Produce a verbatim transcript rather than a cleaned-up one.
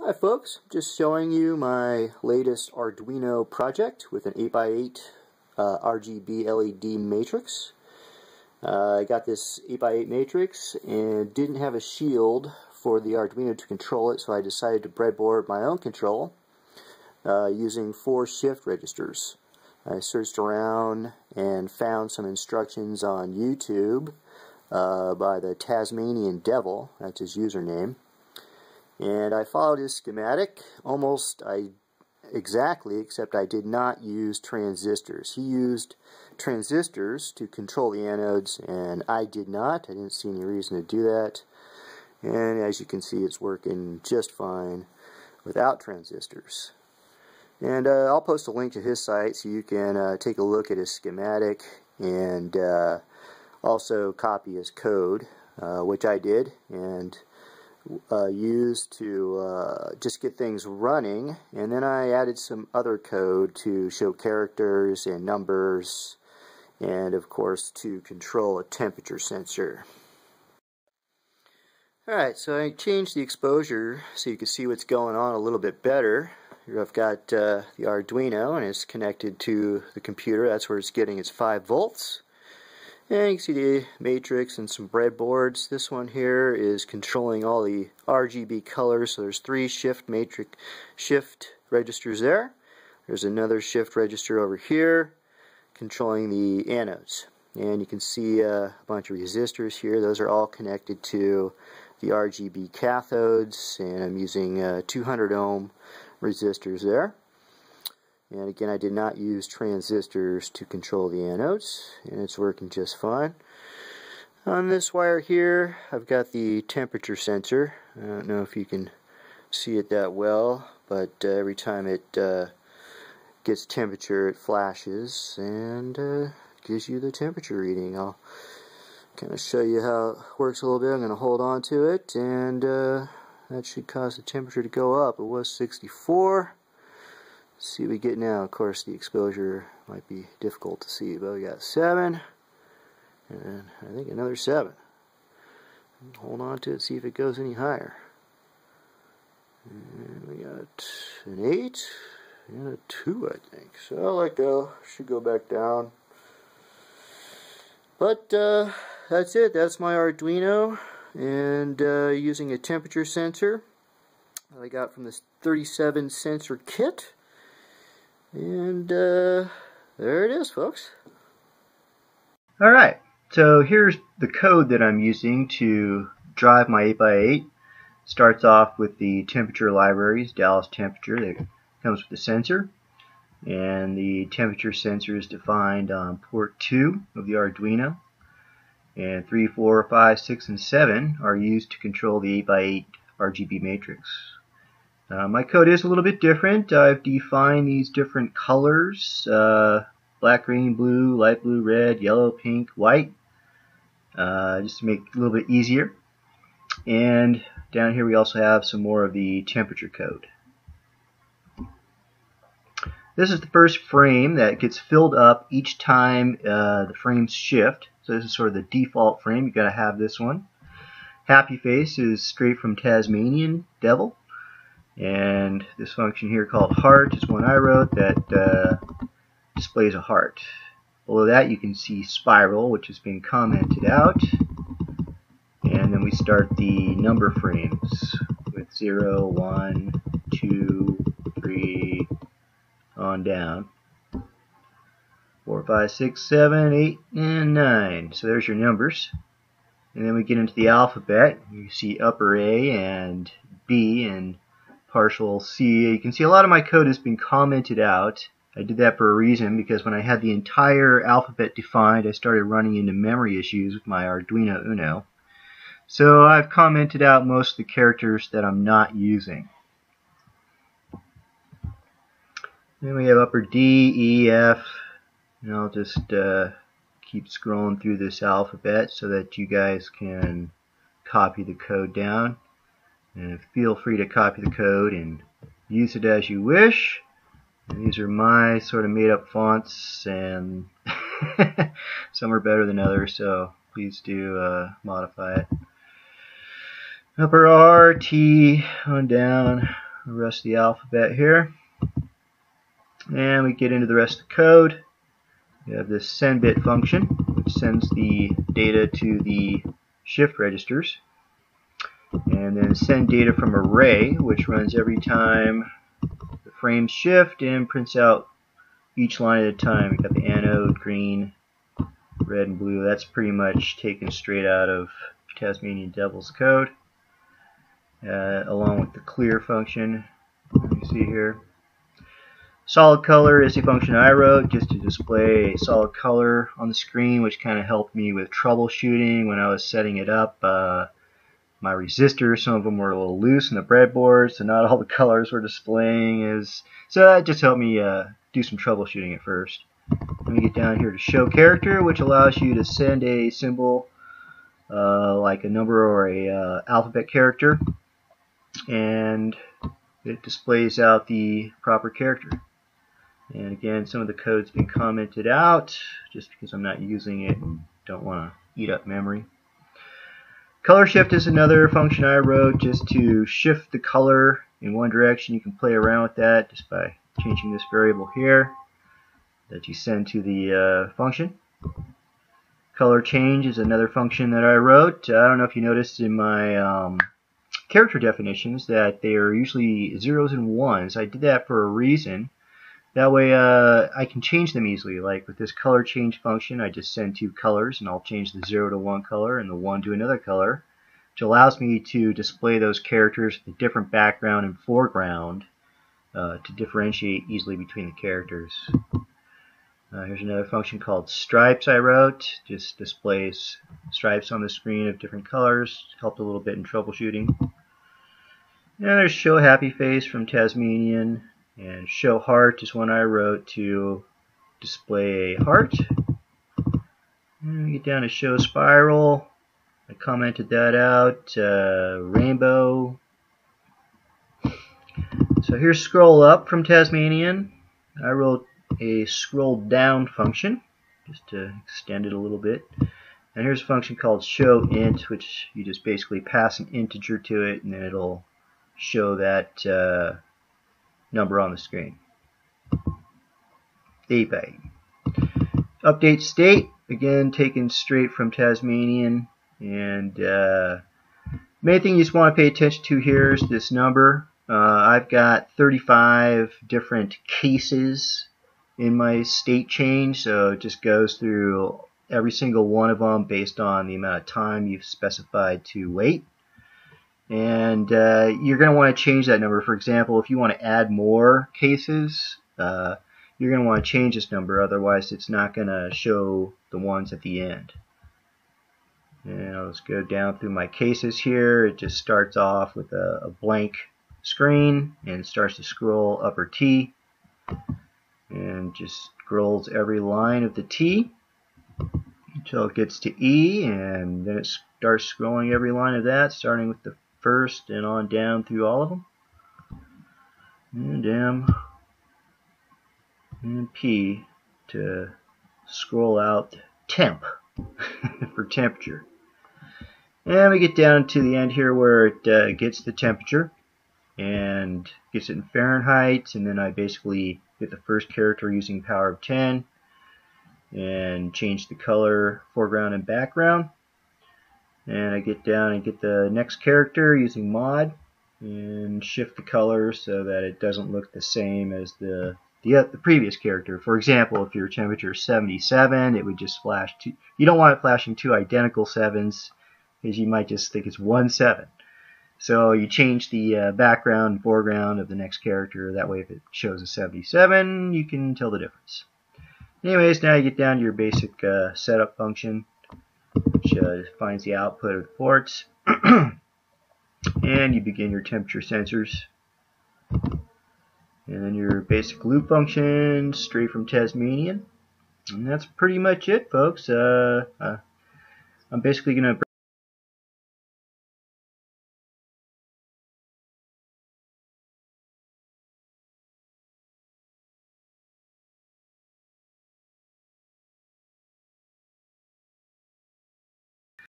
Hi folks, just showing you my latest Arduino project with an eight by eight uh, R G B L E D matrix. Uh, I got this eight by eight matrix and didn't have a shield for the Arduino to control it, so I decided to breadboard my own control uh, using four shift registers. I searched around and found some instructions on YouTube uh, by the Tasmanian Devil, that's his username. And I followed his schematic almost I, exactly, except I did not use transistors. He used transistors to control the anodes, and I did not. I didn't see any reason to do that. And as you can see, it's working just fine without transistors. And uh, I'll post a link to his site so you can uh, take a look at his schematic and uh, also copy his code, uh, which I did. and. Uh, used to uh, just get things running, and then I added some other code to show characters and numbers, and of course to control a temperature sensor. Alright, so I changed the exposure so you can see what's going on a little bit better. Here I've got uh, the Arduino, and it's connected to the computer. That's where it's getting its five volts. And you can see the matrix and some breadboards. This one here is controlling all the R G B colors. So there's three shift matrix shift registers there. There's another shift register over here controlling the anodes. And you can see uh, a bunch of resistors here. Those are all connected to the R G B cathodes. And I'm using uh, two hundred ohm resistors there. And again, I did not use transistors to control the anodes, and it's working just fine. On this wire here, I've got the temperature sensor. I don't know if you can see it that well, but uh, every time it uh, gets temperature, it flashes and uh, gives you the temperature reading. I'll kind of show you how it works a little bit. I'm going to hold on to it, and uh, that should cause the temperature to go up. It was sixty-four. See what we get now. Of course, the exposure might be difficult to see, but we got seven, and I think another seven. Hold on to it, see if it goes any higher. And we got an eight and a two, I think. So I'll let go. Should go back down. But uh, that's it. That's my Arduino, and uh, using a temperature sensor that I got from this thirty-seven sensor kit. And uh, there it is, folks. Alright, so here's the code that I'm using to drive my eight by eight. Starts off with the temperature libraries, Dallas temperature, that comes with the sensor. And the temperature sensor is defined on port two of the Arduino. And three, four, five, six, and seven are used to control the eight by eight R G B matrix. Uh, my code is a little bit different. I've defined these different colors, uh, black, green, blue, light blue, red, yellow, pink, white, uh, just to make it a little bit easier. And down here we also have some more of the temperature code. This is the first frame that gets filled up each time uh, the frames shift. So this is sort of the default frame. You've got to have this one. Happy Face is straight from Tasmanian Devil. And this function here called heart is one I wrote that uh, displays a heart. Below that you can see spiral, which has been commented out. And then we start the number frames with zero, one, two, three, on down. four, five, six, seven, eight, and nine. So there's your numbers. And then we get into the alphabet. You see upper A and B and partial C. You can see a lot of my code has been commented out. I did that for a reason, because when I had the entire alphabet defined, I started running into memory issues with my Arduino Uno. So I've commented out most of the characters that I'm not using. Then we have upper D, E, F, and I'll just uh, keep scrolling through this alphabet so that you guys can copy the code down. And feel free to copy the code and use it as you wish. And these are my sort of made-up fonts, and some are better than others, so please do uh, modify it. Upper R, T, on down. the rest of the alphabet here. And we get into the rest of the code. We have this send bit function, which sends the data to the shift registers. And then send data from array, which runs every time the frames shift and prints out each line at a time. We've got the anode, green, red, and blue. That's pretty much taken straight out of Tasmanian Devil's code, uh, along with the clear function you see here. Solid color is a function I wrote just to display a solid color on the screen, which kind of helped me with troubleshooting when I was setting it up. Uh, my resistors, some of them were a little loose in the breadboard, so not all the colors were displaying. Is so that just helped me uh, do some troubleshooting at first. Let me get down here to show character, which allows you to send a symbol uh, like a number or a uh, alphabet character, and it displays out the proper character. And again, some of the code's been commented out just because I'm not using it and don't want to eat up memory. Color shift is another function I wrote just to shift the color in one direction. You can play around with that just by changing this variable here that you send to the uh, function. Color change is another function that I wrote. I don't know if you noticed in my um, character definitions that they are usually zeros and ones. I did that for a reason. That way uh, I can change them easily. Like with this color change function, I just send two colors and I'll change the zero to one color and the one to another color, which allows me to display those characters with a different background and foreground uh, to differentiate easily between the characters. Uh, here's another function called stripes I wrote. Just displays stripes on the screen of different colors. Helped a little bit in troubleshooting. And there's show happy face from Tasmanian, and show heart is one I wrote to display a heart. And we get down to show spiral. I commented that out. Uh, rainbow. So here's scroll up from Tasmanian. I wrote a scroll down function just to extend it a little bit, and here's a function called show int, which you just basically pass an integer to it and then it'll show that uh, number on the screen. eight byte update state, again taken straight from Tasmanian, and uh, main thing you just want to pay attention to here is this number. uh, I've got thirty-five different cases in my state change, so it just goes through every single one of them based on the amount of time you've specified to wait. And uh, you're going to want to change that number. For example, if you want to add more cases, uh, you're going to want to change this number, otherwise it's not going to show the ones at the end. Now let's go down through my cases here. It just starts off with a, a blank screen and starts to scroll upper T, and just scrolls every line of the T until it gets to E, and then it starts scrolling every line of that, starting with the first and on down through all of them. And M and P to scroll out temp for temperature. And we get down to the end here where it uh, gets the temperature and gets it in Fahrenheit, and then I basically get the first character using power of ten and change the color, foreground, and background. And I get down and get the next character using mod and shift the color so that it doesn't look the same as the the, uh, the previous character. For example, if your temperature is seventy-seven, it would just flash two. You don't want it flashing two identical sevens because you might just think it's one seven. So you change the uh, background and foreground of the next character. That way if it shows a seventy-seven, you can tell the difference. Anyways, now you get down to your basic uh, setup function, which uh, finds the output of the ports. And you begin your temperature sensors. And then your basic loop function, straight from Tasmanian. And that's pretty much it, folks. Uh, uh, I'm basically going to